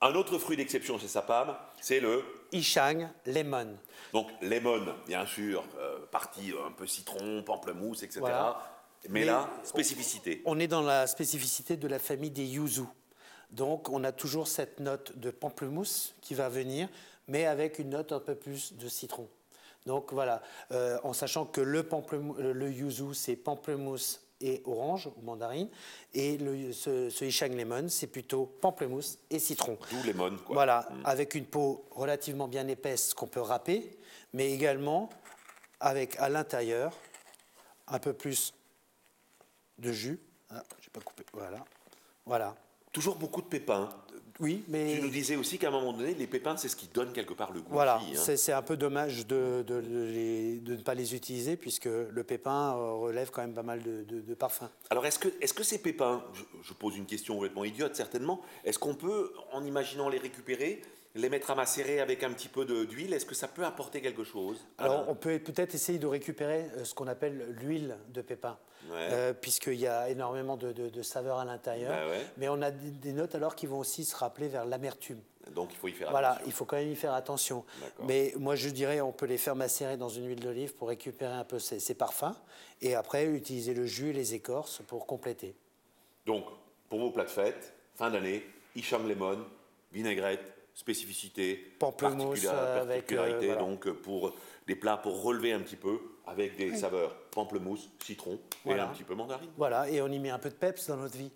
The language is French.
Un autre fruit d'exception chez Sapam, c'est le Ichang lemon. Donc lemon, bien sûr, partie un peu citron, pamplemousse, etc. Voilà. Mais là, spécificité. On est dans la spécificité de la famille des yuzu. Donc on a toujours cette note de pamplemousse qui va venir, mais avec une note un peu plus de citron. Donc voilà, en sachant que le yuzu, c'est pamplemousse et orange ou mandarine, et ce Ichang lemon, c'est plutôt pamplemousse et citron. D'où lemon, quoi. Voilà, avec une peau relativement bien épaisse qu'on peut râper, mais également avec à l'intérieur un peu plus de jus. Ah, j'ai pas coupé, voilà. Voilà. Toujours beaucoup de pépins. Oui, mais... Tu nous disais aussi qu'à un moment donné, les pépins, c'est ce qui donne quelque part le goût. Voilà, c'est un peu dommage de ne pas les utiliser, puisque le pépin relève quand même pas mal de parfums. Alors, est-ce que ces pépins, je pose une question complètement idiote, certainement, est-ce qu'on peut, en imaginant les récupérer, les mettre à macérer avec un petit peu d'huile, est-ce que ça peut apporter quelque chose? Alors, on peut peut-être essayer de récupérer ce qu'on appelle l'huile de pépin, ouais. Puisqu'il y a énormément de saveurs à l'intérieur. Bah ouais. Mais on a des notes alors qui vont aussi se rappeler vers l'amertume. Donc, il faut y faire attention. Voilà, il faut quand même y faire attention. Mais moi, je dirais, on peut les faire macérer dans une huile d'olive pour récupérer un peu ces parfums et après, utiliser le jus et les écorces pour compléter. Donc, pour vos plats de fête, fin d'année, Ichang lemon, vinaigrette, spécificité, particularité, voilà. Donc pour des plats pour relever un petit peu avec des saveurs pamplemousse, citron, voilà. Et un petit peu mandarine. Voilà, et on y met un peu de peps dans notre vie.